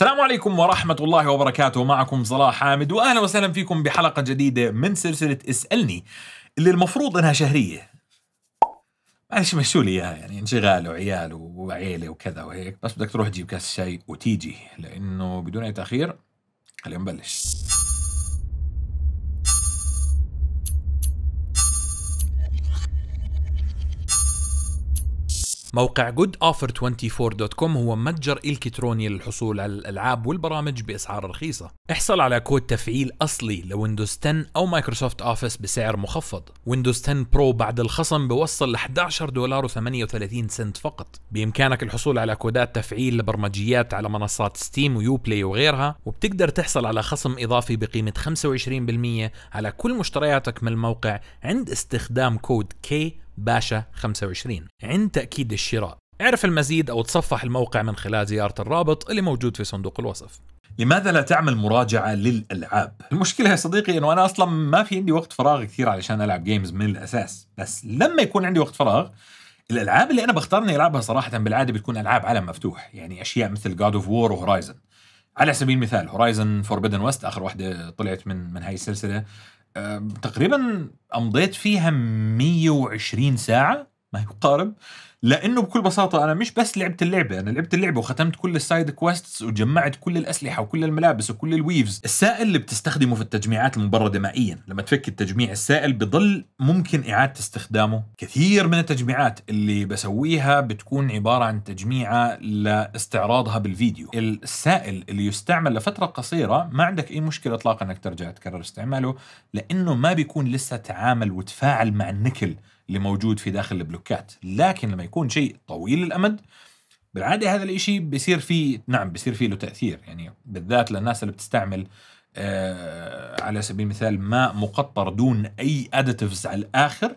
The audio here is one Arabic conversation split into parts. السلام عليكم ورحمة الله وبركاته. معكم صلاح حامد وأهلا وسهلا فيكم بحلقة جديدة من سلسلة اسألني اللي المفروض أنها شهرية. معلش مشوا لي إياها، يعني انشغال وعيال وعيلة وكذا وهيك، بس بدك تروح تجيب كاس شاي وتيجي، لأنه بدون أي تأخير خلينا نبلش. موقع goodoffer24.com هو متجر إلكتروني للحصول على الألعاب والبرامج بأسعار رخيصة. احصل على كود تفعيل أصلي لويندوز 10 أو مايكروسوفت أوفيس بسعر مخفض. ويندوز 10 برو بعد الخصم بوصل ل $11.38 فقط. بإمكانك الحصول على كودات تفعيل لبرمجيات على منصات ستيم ويوبلاي وغيرها، وبتقدر تحصل على خصم إضافي بقيمة 25% على كل مشترياتك من الموقع عند استخدام كود KBasha25 عند تأكيد الشراء. اعرف المزيد أو تصفح الموقع من خلال زيارة الرابط اللي موجود في صندوق الوصف. لماذا لا تعمل مراجعة للألعاب؟ المشكلة يا صديقي إنه أنا أصلا ما في عندي وقت فراغ كثير علشان ألعب جيمز من الأساس، بس لما يكون عندي وقت فراغ الألعاب اللي أنا بختار إني ألعبها صراحة بالعادة بتكون ألعاب عالم مفتوح، يعني أشياء مثل God of War وهورايزن. على سبيل المثال هورايزن فوربيدن ويست آخر واحدة طلعت من هاي السلسلة، تقريبا أمضيت فيها 120 ساعة ما يقارب، لأنه بكل بساطة أنا مش بس لعبت اللعبة، أنا لعبت اللعبة وختمت كل السايد كويستس وجمعت كل الأسلحة وكل الملابس وكل الويفز. السائل اللي بتستخدمه في التجميعات المبردة مائيا، لما تفك التجميع السائل بضل ممكن إعادة استخدامه. كثير من التجميعات اللي بسويها بتكون عبارة عن تجميعة لاستعراضها بالفيديو. السائل اللي يستعمل لفترة قصيرة ما عندك أي مشكلة إطلاقا إنك ترجع تكرر استعماله، لأنه ما بيكون لسه تعامل وتفاعل مع النكل اللي موجود في داخل البلوكات. لكن لما يكون شيء طويل الأمد بالعادة هذا الإشي بيصير فيه له تأثير، يعني بالذات للناس اللي بتستعمل على سبيل المثال ماء مقطر دون أي أدتيفز على الآخر،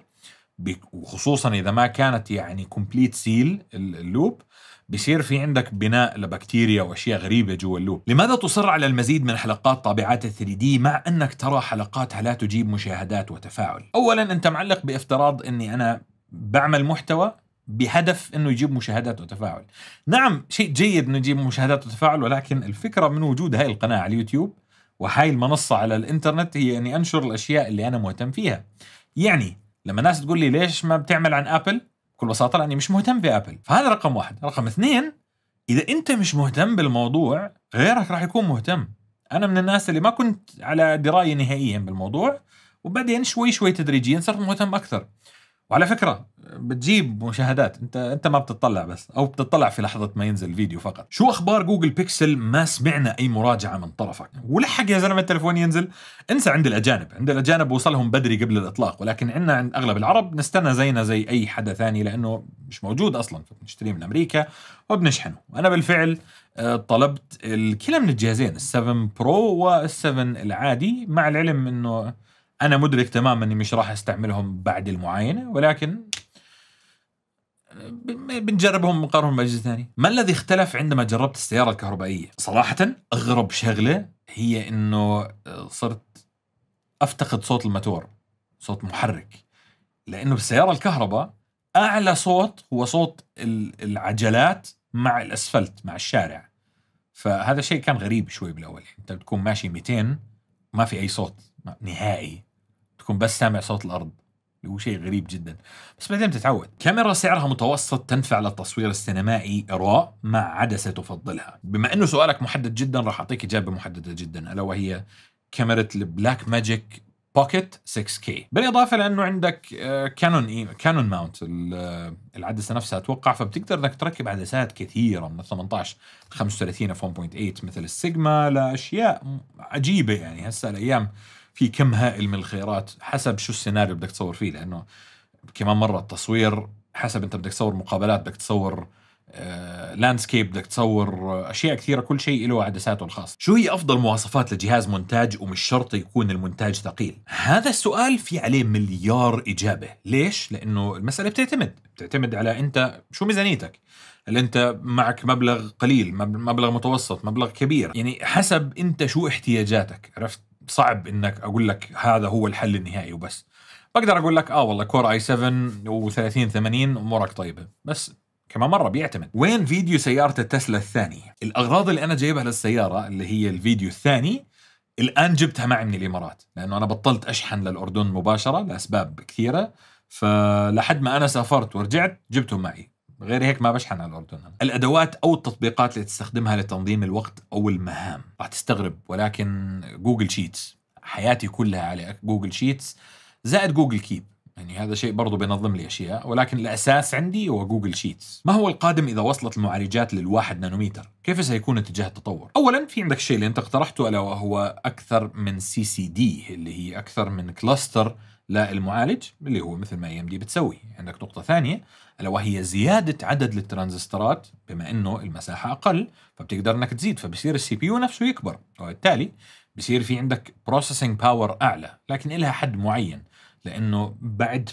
وخصوصا إذا ما كانت يعني كومبليت سيل اللوب، بيصير في عندك بناء لبكتيريا وأشياء غريبة جوا اللوب. لماذا تصر على المزيد من حلقات طابعات 3D مع أنك ترى حلقاتها لا تجيب مشاهدات وتفاعل؟ أولا أنت معلق بافتراض أني أنا بعمل محتوى بهدف أنه يجيب مشاهدات وتفاعل. نعم شيء جيد أنه يجيب مشاهدات وتفاعل، ولكن الفكرة من وجود هاي القناة على اليوتيوب وهاي المنصة على الإنترنت هي أني أنشر الأشياء اللي أنا مهتم فيها. يعني لما ناس تقول لي ليش ما بتعمل عن آبل؟ بكل بساطة لأني مش مهتم بآبل، فهذا رقم واحد. رقم اثنين، إذا أنت مش مهتم بالموضوع غيرك راح يكون مهتم. أنا من الناس اللي ما كنت على دراية نهائيا بالموضوع، وبعدين شوي شوي تدريجيا صرت مهتم أكثر. وعلى فكرة بتجيب مشاهدات، أنت ما بتطلع بس، أو بتطلع في لحظة ما ينزل الفيديو فقط. شو أخبار جوجل بيكسل؟ ما سمعنا أي مراجعة من طرفك، ولحق يا زلمة التلفون ينزل. انسى عند الأجانب، وصلهم بدري قبل الإطلاق، ولكن عنا عند أغلب العرب نستنى زينا زي أي حدا ثاني لأنه مش موجود أصلا، فبنشتريه من أمريكا وبنشحنه. وأنا بالفعل طلبت الكلا من الجهازين، ال7 برو وال7 العادي، مع العلم إنه أنا مدرك تماماً إني مش راح أستعملهم بعد المعاينة، ولكن بنجربهم ونقارنهم بأجهزة ثانية. ما الذي اختلف عندما جربت السيارة الكهربائية؟ صراحة أغرب شغلة هي إنه صرت أفتقد صوت الماتور، صوت محرك، لأنه بالسيارة الكهرباء أعلى صوت هو صوت العجلات مع الأسفلت مع الشارع، فهذا الشيء كان غريب شوي بالأول. أنت بتكون ماشي 200 ما في أي صوت نهائي، تكون بس سامع صوت الأرض، هو شيء غريب جدا، بس بعدين بتتعود. كاميرا سعرها متوسط تنفع للتصوير السينمائي RAW مع عدسة تفضلها. بما أنه سؤالك محدد جدا راح أعطيك إجابة محددة جدا، ألا وهي كاميرا البلاك ماجيك بوكيت 6K. بالإضافة لأنه عندك كانون ماونت العدسة نفسها أتوقع، فبتقدر إنك تركب عدسات كثيرة من 18 ل 35 f1.8 مثل السيجما لأشياء عجيبة. يعني هسه الأيام في كم هائل من الخيارات حسب شو السيناريو بدك تصور فيه، لأنه كمان مرة التصوير حسب أنت بدك تصور مقابلات، بدك تصور لاندسكيب، بدك تصور أشياء كثيرة، كل شيء له عدساته الخاصة. شو هي أفضل مواصفات لجهاز مونتاج ومش شرط يكون المونتاج ثقيل؟ هذا السؤال في عليه مليار إجابة. ليش؟ لأنه المسألة بتعتمد على أنت شو ميزانيتك، هل أنت معك مبلغ قليل، مبلغ متوسط، مبلغ كبير، يعني حسب أنت شو احتياجاتك. عرفت؟ صعب انك اقول لك هذا هو الحل النهائي وبس. بقدر اقول لك والله كور i7 و3080 امورك طيبه، بس كمان مرة بيعتمد. وين فيديو سيارة التسلا الثاني؟ الأغراض اللي أنا جايبها للسيارة اللي هي الفيديو الثاني الآن جبتها معي من الإمارات، لأنه أنا بطلت أشحن للأردن مباشرة لأسباب كثيرة، فلحد ما أنا سافرت ورجعت جبتهم معي، غير هيك ما بشحن على الأردن. الأدوات أو التطبيقات اللي تستخدمها لتنظيم الوقت أو المهام، راح تستغرب ولكن جوجل شيتس، حياتي كلها على جوجل شيتس زائد جوجل كيب، يعني هذا شيء برضو بينظم لي أشياء، ولكن الأساس عندي هو جوجل شيتس. ما هو القادم إذا وصلت المعالجات للواحد نانومتر؟ كيف سيكون اتجاه التطور؟ أولاً في عندك الشيء اللي أنت اقترحته ألا وهو أكثر من CCD اللي هي أكثر من كلاستر للمعالج، اللي هو مثل ما AMD بتسوي. عندك نقطة ثانية ألا وهي زيادة عدد الترانزستورات، بما إنه المساحة أقل فبتقدر إنك تزيد، فبصير السي بي يو نفسه يكبر، وبالتالي بصير في عندك بروسيسنج باور أعلى، لكن إلها حد معين، لأنه بعد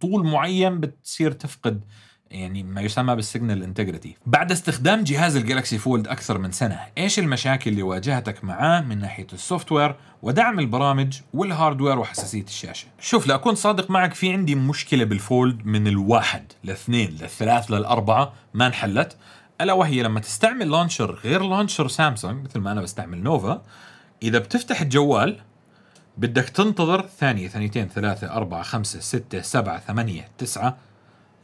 طول معين بتصير تفقد يعني ما يسمى بالسيجنال انتجريتي. بعد استخدام جهاز الجالكسي فولد أكثر من سنة، إيش المشاكل اللي واجهتك معاه من ناحية السوفت وير ودعم البرامج والهاردوير وحساسية الشاشة؟ شوف، لأكون صادق معك في عندي مشكلة بالفولد من الواحد لاثنين للثلاث للأربعة ما انحلت، ألا وهي لما تستعمل لانشر غير لانشر سامسونج مثل ما أنا بستعمل نوفا، إذا بتفتح الجوال بدك تنتظر ثانية ثانيتين ثلاثة أربعة خمسة ستة سبعة ثمانية تسعة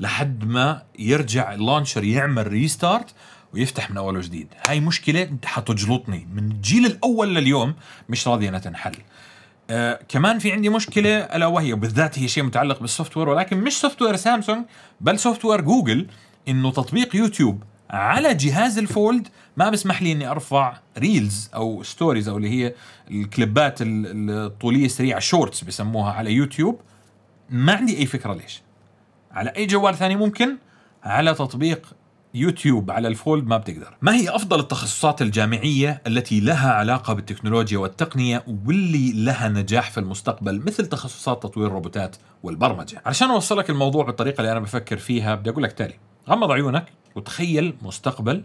لحد ما يرجع اللانشر يعمل ريستارت ويفتح من أول وجديد. هاي مشكلة حتجلطني من الجيل الأول لليوم، مش راضية أنها تنحل. كمان في عندي مشكلة ألا وهي بالذات هي شيء متعلق بالسوفت وير، ولكن مش سوفت وير سامسونج بل سوفت وير جوجل، إنه تطبيق يوتيوب على جهاز الفولد ما بسمح لي اني ارفع ريلز او ستوريز او اللي هي الكليبات الطوليه السريعه، شورتس بسموها على يوتيوب. ما عندي اي فكره ليش، على اي جوال ثاني ممكن، على تطبيق يوتيوب على الفولد ما بتقدر. ما هي افضل التخصصات الجامعيه التي لها علاقه بالتكنولوجيا والتقنيه واللي لها نجاح في المستقبل، مثل تخصصات تطوير الروبوتات والبرمجه؟ علشان اوصلك الموضوع بالطريقه اللي انا بفكر فيها بدي اقول لك تالي: غمض عيونك وتخيل مستقبل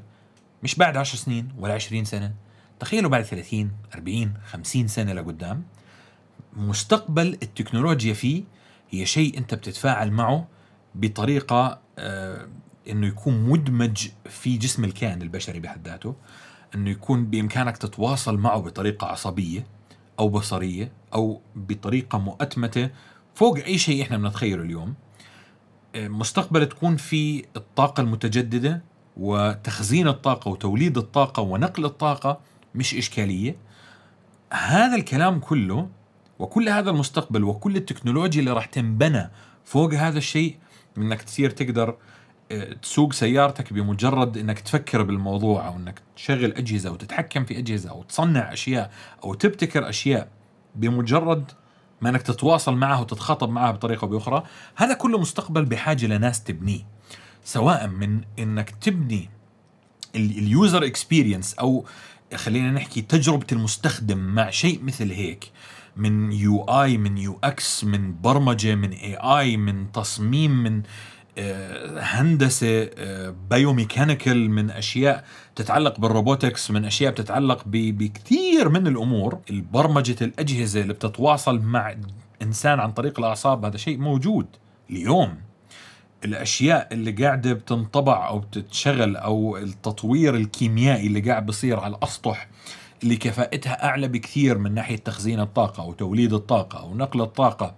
مش بعد 10 سنين ولا 20 سنة، تخيله بعد 30 40 50 سنة لقدام. مستقبل التكنولوجيا فيه هي شيء انت بتتفاعل معه بطريقة انه يكون مدمج في جسم الكائن البشري بحد ذاته، انه يكون بامكانك تتواصل معه بطريقة عصبية او بصرية او بطريقة مؤتمتة فوق اي شيء احنا بنتخيله اليوم. مستقبل تكون في الطاقة المتجددة وتخزين الطاقة وتوليد الطاقة ونقل الطاقة مش إشكالية. هذا الكلام كله وكل هذا المستقبل وكل التكنولوجيا اللي راح تنبنى فوق هذا الشيء، إنك تصير تقدر تسوق سيارتك بمجرد إنك تفكر بالموضوع، أو إنك تشغل أجهزة وتتحكم في أجهزة أو تصنع أشياء أو تبتكر أشياء بمجرد ما انك تتواصل معه وتتخاطب معه بطريقه باخرى. هذا كله مستقبل بحاجه لناس تبنيه، سواء من انك تبني اليوزر اكسبيرينس او خلينا نحكي تجربه المستخدم مع شيء مثل هيك، من يو اي من يو اكس من برمجه من اي اي من تصميم من هندسه بايوميكانيكال من اشياء تتعلق بالروبوتكس من اشياء بتتعلق بكثير من الامور. البرمجه الاجهزه اللي بتتواصل مع انسان عن طريق الاعصاب هذا شيء موجود اليوم. الاشياء اللي قاعده بتنطبع او بتتشغل، او التطوير الكيميائي اللي قاعد بصير على الاسطح اللي كفاءتها اعلى بكثير من ناحيه تخزين الطاقه او توليد الطاقه او نقل الطاقه.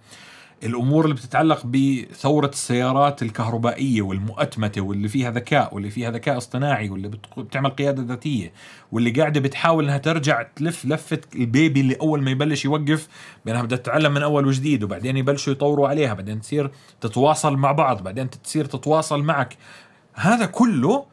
الأمور اللي بتتعلق بثورة السيارات الكهربائية والمؤتمتة واللي فيها ذكاء واللي فيها ذكاء اصطناعي واللي بتعمل قيادة ذاتية واللي قاعدة بتحاول أنها ترجع تلف لفة البيبي اللي أول ما يبلش يوقف، بأنها بدها تتعلم من أول وجديد، وبعدين يبلشوا يطوروا عليها، بعدين تصير تتواصل مع بعض، بعدين تصير تتواصل معك. هذا كله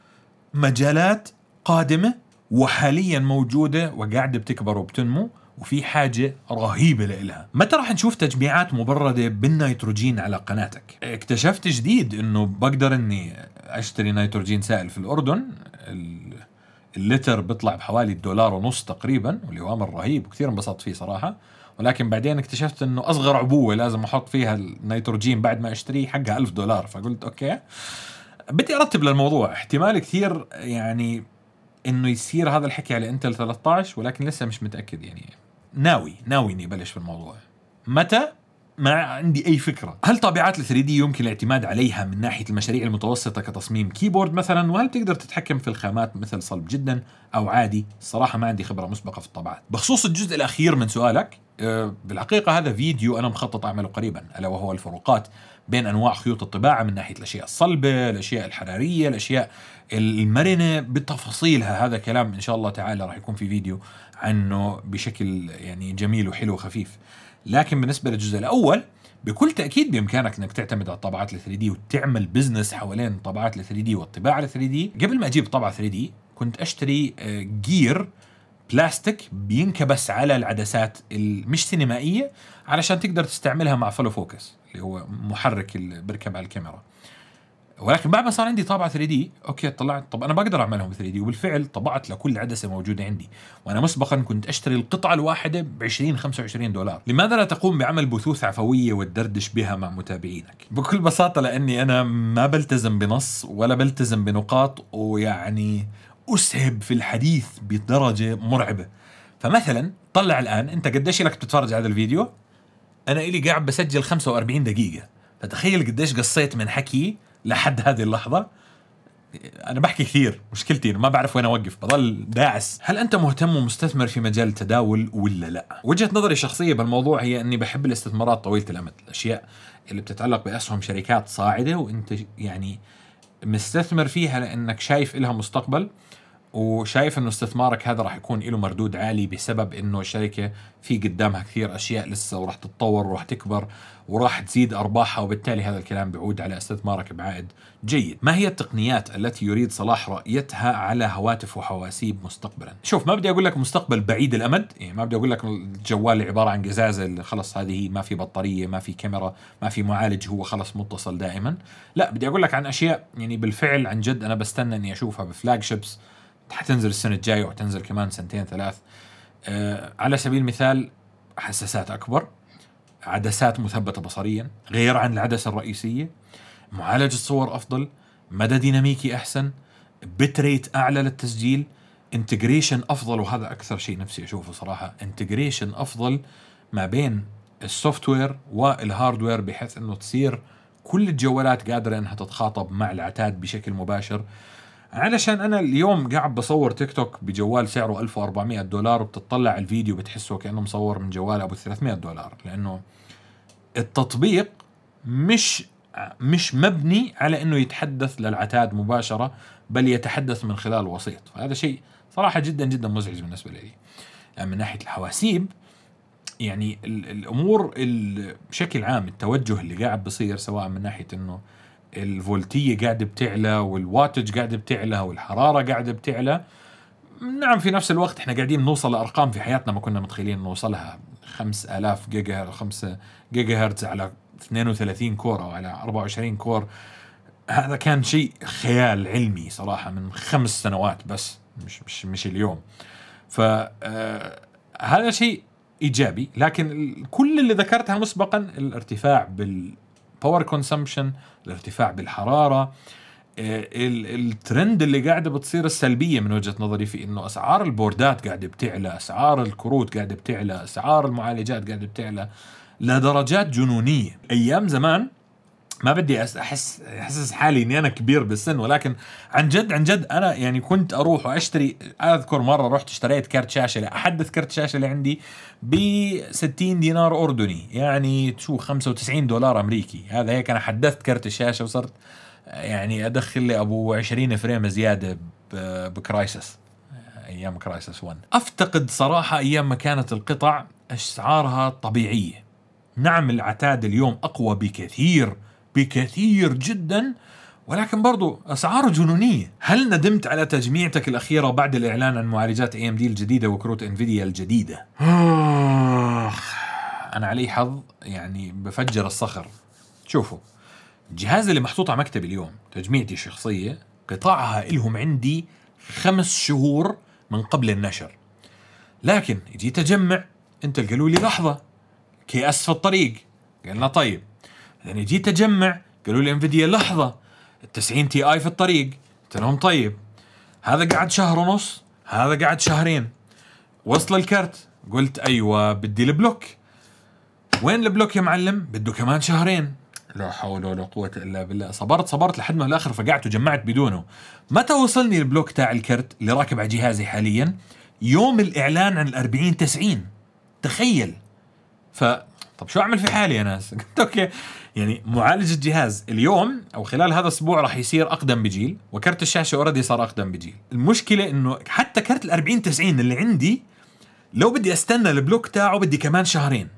مجالات قادمة وحاليا موجودة وقاعدة بتكبر وبتنمو، وفي حاجة رهيبة لإلها. متى راح نشوف تجميعات مبردة بالنيتروجين على قناتك؟ اكتشفت جديد إنه بقدر إني أشتري نيتروجين سائل في الأردن، اللتر بيطلع بحوالي $1.50 تقريبا، واللي هو أمر رهيب وكثير انبسطت فيه صراحة. ولكن بعدين اكتشفت إنه أصغر عبوة لازم أحط فيها النيتروجين بعد ما أشتريه حقها $1000، فقلت أوكي بدي أرتب للموضوع. احتمال كثير يعني إنه يصير هذا الحكي على إنتل 13، ولكن لسه مش متأكد. يعني ناوي إني أبلش في الموضوع. متى؟ ما عندي أي فكرة. هل طابعات ال 3D يمكن الاعتماد عليها من ناحية المشاريع المتوسطة كتصميم كيبورد مثلا؟ وهل تقدر تتحكم في الخامات مثل صلب جدا أو عادي؟ الصراحة ما عندي خبرة مسبقة في الطابعات. بخصوص الجزء الأخير من سؤالك، بالحقيقة هذا فيديو أنا مخطط أعمله قريبا، ألا وهو الفروقات بين أنواع خيوط الطباعة من ناحية الأشياء الصلبة، الأشياء الحرارية، الأشياء المرنة بتفاصيلها. هذا كلام إن شاء الله تعالى راح يكون في فيديو عنه بشكل يعني جميل وحلو وخفيف. لكن بالنسبة للجزء الأول بكل تأكيد بإمكانك أنك تعتمد على الطابعات ال 3D وتعمل بزنس حوالين طابعات ال 3D والطباعة ال 3D. قبل ما أجيب طابعة 3D كنت أشتري جير بلاستيك بينكبس على العدسات المش سينمائية علشان تقدر تستعملها مع فولو فوكس اللي هو محرك اللي بركب على الكاميرا. ولكن بعد ما صار عندي طابعة 3D اوكي طلعت، طب انا بقدر اعملهم 3D، وبالفعل طبعت لكل عدسة موجودة عندي، وانا مسبقا كنت اشتري القطعة الواحدة ب 20-25 دولار. لماذا لا تقوم بعمل بثوث عفوية وتدردش بها مع متابعينك؟ بكل بساطة لاني انا ما بلتزم بنص ولا بلتزم بنقاط، ويعني اسهب في الحديث بدرجة مرعبة. فمثلا طلع الان انت قديش لك بتتفرج على هذا الفيديو، انا الي قاعد بسجل 45 دقيقة، فتخيل قديش قصيت من حكي لحد هذه اللحظة. أنا بحكي كثير، مشكلتي أنا ما بعرف وين أوقف، بضل داعس. هل أنت مهتم ومستثمر في مجال التداول ولا لا؟ وجهة نظري الشخصية بالموضوع هي أني بحب الاستثمارات طويلة الأمد، الأشياء اللي بتتعلق بأسهم شركات صاعدة وأنت يعني مستثمر فيها لأنك شايف إلها مستقبل، وشايف أنه استثمارك هذا راح يكون له مردود عالي بسبب أنه الشركة في قدامها كثير أشياء لسه وراح تتطور وراح تكبر وراح تزيد أرباحها، وبالتالي هذا الكلام بيعود على استثمارك بعائد جيد. ما هي التقنيات التي يريد صلاح رؤيتها على هواتف وحواسيب مستقبلا؟ شوف، ما بدي أقول لك مستقبل بعيد الأمد، يعني ما بدي أقول لك الجوال عبارة عن قزازة اللي خلص هذه ما في بطارية ما في كاميرا ما في معالج هو خلص متصل دائما، لا بدي أقول لك عن أشياء يعني بالفعل عن جد أنا بستنى إني أشوفها بفلاج شيبس حتنزل السنة الجاية وحتنزل كمان سنتين ثلاث. على سبيل المثال حساسات أكبر، عدسات مثبتة بصريا غير عن العدسة الرئيسية، معالج الصور أفضل، مدى ديناميكي أحسن، بتريت أعلى للتسجيل، انتجريشن أفضل، وهذا أكثر شيء نفسي أشوفه صراحة، انتجريشن أفضل ما بين السوفت وير والهاردوير بحيث أنه تصير كل الجوالات قادرة أنها تتخاطب مع العتاد بشكل مباشر. علشان أنا اليوم قاعد بصور تيك توك بجوال سعره 1400 دولار، وبتطلع الفيديو بتحسه كأنه مصور من جوال أبو 300 دولار، لأنه التطبيق مش مبني على أنه يتحدث للعتاد مباشرة بل يتحدث من خلال وسيط. فهذا شيء صراحة جدا جدا مزعج بالنسبة لي. يعني من ناحية الحواسيب يعني الأمور بشكل عام التوجه اللي قاعد بصير سواء من ناحية أنه الفولتية قاعدة بتعلى والواتج قاعدة بتعلى والحرارة قاعدة بتعلى، نعم في نفس الوقت احنا قاعدين نوصل لأرقام في حياتنا ما كنا متخيلين نوصلها، 5000 جيجا هرتز 5 جيجا هرتز على 32 كور أو على 24 كور. هذا كان شيء خيال علمي صراحة من 5 سنوات بس، مش اليوم. فهذا شيء إيجابي، لكن كل اللي ذكرتها مسبقا الارتفاع باور كونسمبشن، الارتفاع بالحراره، الترند اللي قاعده بتصير السلبيه من وجهه نظري في انه اسعار البوردات قاعده بتعلى، اسعار الكروت قاعده بتعلى، اسعار المعالجات قاعده بتعلى لدرجات جنونيه. ايام زمان ما بدي احسس حالي اني انا كبير بالسن، ولكن عن جد انا يعني كنت اروح واشتري. اذكر مره رحت اشتريت كرت شاشه لاحدث كرت شاشه اللي عندي ب 60 دينار اردني، يعني شو 95 دولار امريكي. هذا هيك انا حدثت كرت الشاشه وصرت يعني ادخل لي ابو 20 فريم زياده بكرايسس، ايام كرايسس 1. افتقد صراحه ايام ما كانت القطع اسعارها طبيعيه. نعم العتاد اليوم اقوى بكثير جدا، ولكن برضو أسعاره جنونية. هل ندمت على تجميعتك الأخيرة بعد الإعلان عن معالجات AMD الجديدة وكروت انفيديا الجديدة؟ أنا علي حظ يعني بفجر الصخر. شوفوا الجهاز اللي محطوط على مكتبي اليوم، تجميعتي الشخصية قطاعها إلهم عندي 5 شهور من قبل النشر، لكن جيت أجمع أنت قالوا لي لحظة كأس في الطريق، قالنا طيب. يعني جيت أجمع قالوا لي انفيديا لحظة 90 تي اي في الطريق، قلت لهم طيب. هذا قعد 1.5 شهر، هذا قعد 2 شهر. وصل الكرت قلت أيوة بدي البلوك، وين البلوك يا معلم؟ بده كمان شهرين. لا حول ولا قوة إلا بالله. صبرت لحد ما الآخر فقعت وجمعت بدونه. متى وصلني البلوك تاع الكرت اللي راكب على جهازي حاليا؟ يوم الإعلان عن 4090. تخيل. طب شو أعمل في حالي يا ناس؟ قلت أوكي، يعني معالج الجهاز اليوم أو خلال هذا الأسبوع راح يصير أقدم بجيل، وكرت الشاشة أوريدي صار أقدم بجيل. المشكلة إنه حتى كرت 4090 اللي عندي لو بدي أستنى البلوك تاعه بدي كمان شهرين.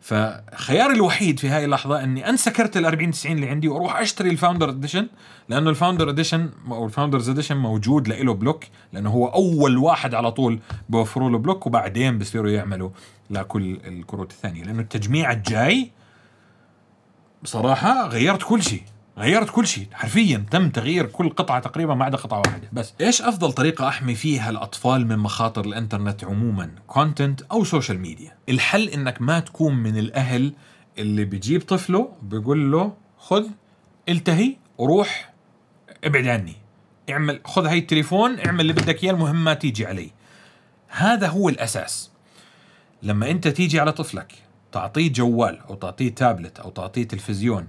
فخياري الوحيد في هاي اللحظة إني أنسى كرت 4090 اللي عندي وأروح أشتري الفاوندر إديشن، لأنه الفاوندر إديشن أو الفاوندرز إديشن موجود لإله بلوك، لأنه هو أول واحد على طول بوفروا له بلوك، وبعدين بصيروا يعملوا لكل الكروت الثانية، لأنه التجميع الجاي بصراحة غيرت كل شيء حرفيا، تم تغيير كل قطعة تقريبا ما عدا قطعة واحدة بس. إيش أفضل طريقة أحمي فيها الأطفال من مخاطر الإنترنت عموما، كونتنت أو سوشيال ميديا؟ الحل إنك ما تكون من الأهل اللي بيجيب طفله بيقول له خذ التهي وروح ابعد عني، اعمل خذ هاي التليفون اعمل اللي بدك إياه المهم ما تيجي علي. هذا هو الأساس. لما أنت تيجي على طفلك تعطيه جوال أو تعطيه تابلت أو تعطيه تلفزيون،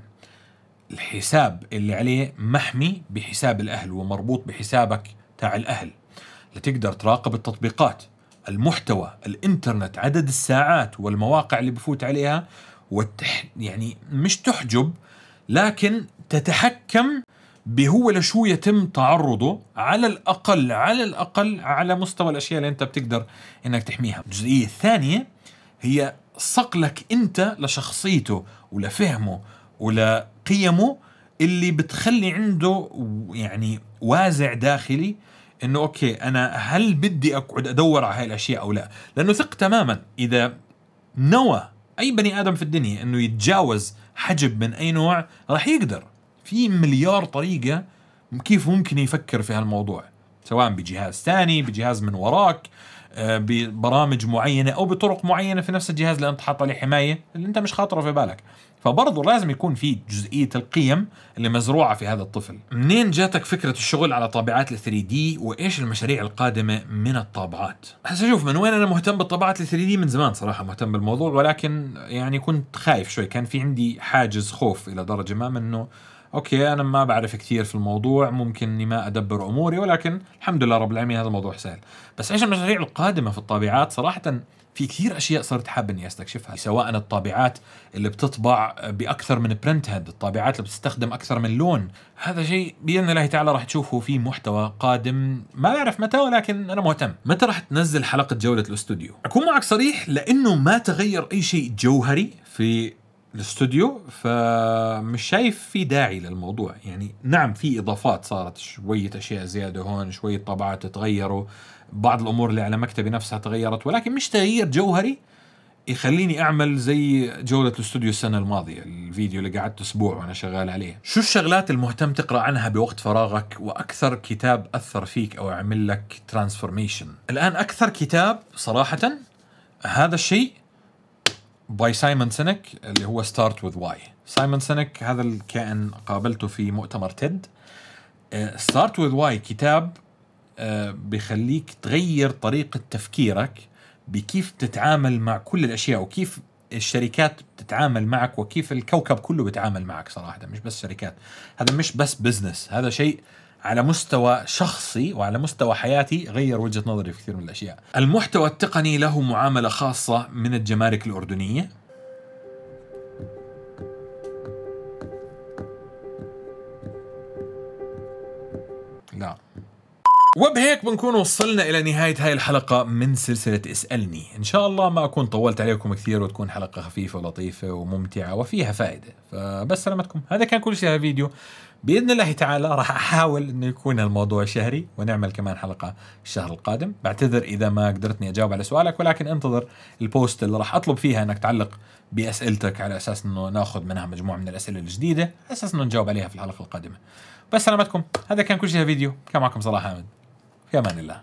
الحساب اللي عليه محمي بحساب الأهل ومربوط بحسابك تاع الأهل، لتقدر تراقب التطبيقات، المحتوى، الإنترنت، عدد الساعات والمواقع اللي بفوت عليها، يعني مش تحجب لكن تتحكم بهو لشو يتم تعرضه، على الأقل على مستوى الأشياء اللي أنت بتقدر إنك تحميها. الجزئية الثانية هي صقلك أنت لشخصيته ولفهمه ولقيمه، اللي بتخلي عنده يعني وازع داخلي إنه أوكي أنا هل بدي أقعد أدور على هاي الأشياء أو لا، لأنه ثق تماما إذا نوى أي بني آدم في الدنيا إنه يتجاوز حجب من أي نوع راح يقدر. في مليار طريقة كيف ممكن يفكر في هالموضوع، سواء بجهاز ثاني، بجهاز من وراك، ببرامج معينة أو بطرق معينة في نفس الجهاز اللي أنت حاط عليه حماية اللي أنت مش خاطره في بالك. فبرضه لازم يكون في جزئية القيم اللي مزروعة في هذا الطفل. منين جاتك فكرة الشغل على طابعات ال 3D وإيش المشاريع القادمة من الطابعات؟ هسه شوف، من وين أنا مهتم بالطابعات ال 3D؟ من زمان صراحة مهتم بالموضوع، ولكن يعني كنت خايف شوي، كان في عندي حاجز خوف إلى درجة ما منه أوكي أنا ما بعرف كثير في الموضوع، ممكن إني ما أدبر أموري، ولكن الحمد لله رب العالمين هذا الموضوع سهل. بس إيش المشاريع القادمة في الطابعات؟ صراحة في كثير أشياء صرت حابب إني أستكشفها، سواء الطابعات اللي بتطبع بأكثر من برنت هيد، الطابعات اللي بتستخدم أكثر من لون، هذا شيء بإذن الله تعالى راح تشوفوا فيه محتوى قادم، ما بعرف متى ولكن أنا مهتم. متى راح تنزل حلقة جولة الاستوديو؟ أكون معك صريح، لأنه ما تغير أي شيء جوهري في الاستوديو، فمش شايف في داعي للموضوع. يعني نعم في إضافات صارت، شوية أشياء زيادة هون، شوية طابعات تغيروا، بعض الأمور اللي على مكتبي نفسها تغيرت، ولكن مش تغيير جوهري يخليني أعمل زي جولة الاستوديو السنة الماضية، الفيديو اللي قعدت أسبوع وأنا شغال عليه. شو الشغلات المهتم تقرأ عنها بوقت فراغك، وأكثر كتاب أثر فيك أو عمل لك ترانسفورميشن؟ الآن أكثر كتاب صراحة هذا الشيء باي سايمون سينك اللي هو Start with Why. سايمون سينك هذا الكائن قابلته في مؤتمر تيد. Start with Why كتاب بخليك تغير طريقة تفكيرك بكيف تتعامل مع كل الأشياء، وكيف الشركات بتتعامل معك، وكيف الكوكب كله بيتعامل معك. صراحة مش بس شركات، هذا مش بس بزنس، هذا شيء على مستوى شخصي وعلى مستوى حياتي غير وجهة نظري في كثير من الأشياء. المحتوى التقني له معاملة خاصة من الجمارك الأردنية. لا، وبهيك بنكون وصلنا إلى نهاية هاي الحلقة من سلسلة اسألني. إن شاء الله ما أكون طولت عليكم كثير، وتكون حلقة خفيفة ولطيفة وممتعة وفيها فائدة. فبس سلامتكم، هذا كان كل شيء هذا الفيديو. بإذن الله تعالى راح أحاول إنه يكون الموضوع شهري، ونعمل كمان حلقة الشهر القادم. بعتذر إذا ما قدرتني أجاوب على سؤالك، ولكن انتظر البوست اللي راح أطلب فيها إنك تعلق بأسئلتك، على أساس إنه ناخذ منها مجموعة من الأسئلة الجديدة، على أساس إنه نجاوب عليها في الحلقة القادمة. بس سلامتكم، هذا كان كل شيء هذا الفيديو، كان معكم صلاح حامد، في أمان الله.